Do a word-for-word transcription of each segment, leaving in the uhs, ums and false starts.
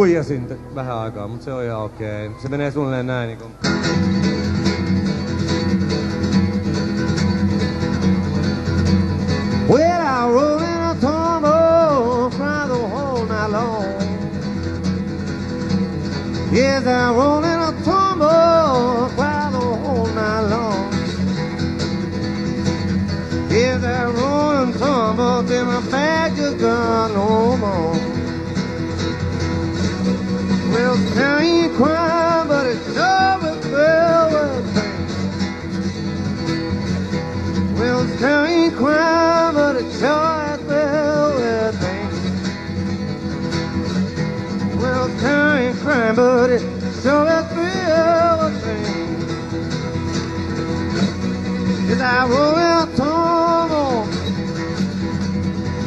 huijasin vähän aikaa, mutta se on ihan okei. Okay. Se menee suunnilleen näin niin kuin. Well, I roll in a tumble, cry the whole night long. Yes, I roll in a tumble, cry the whole night long. Yes, I roll and tumble till my bag just gone no more. Well, now you cry, but it's over, well, well, thanks. Well, now you cry, but it's over, well, well, thanks. Well, now you cry, but it's over, well, thanks. Did I roll out tombo?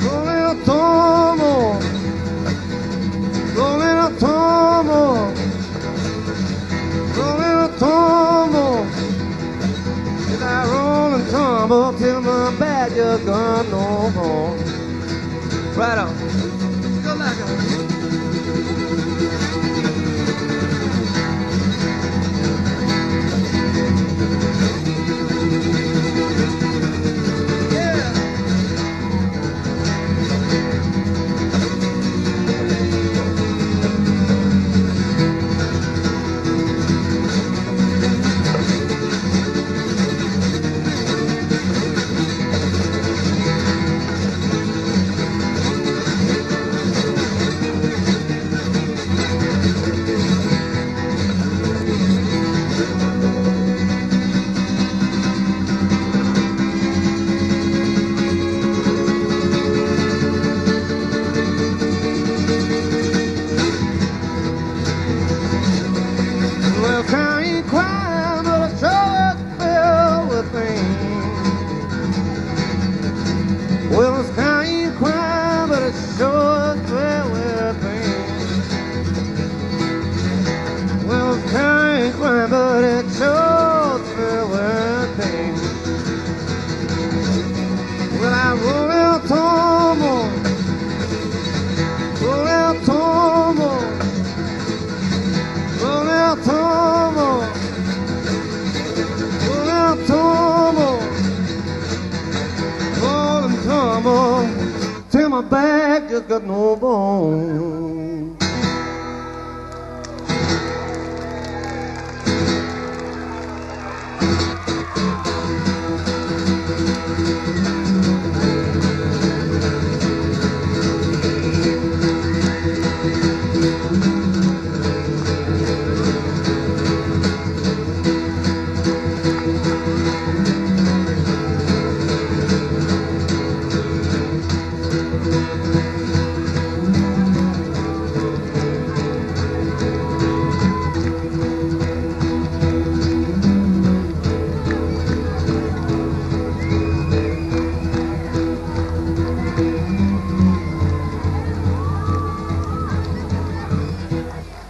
Roll out tombo? Rollin' a tumble, rollin' a tumble. Did I roll and tumble till my badger gone no more? Right on. Go back on.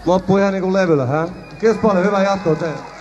Loppu ihan niinku levyllä, hä? Kiitos paljon, hyvää jatkoa teille.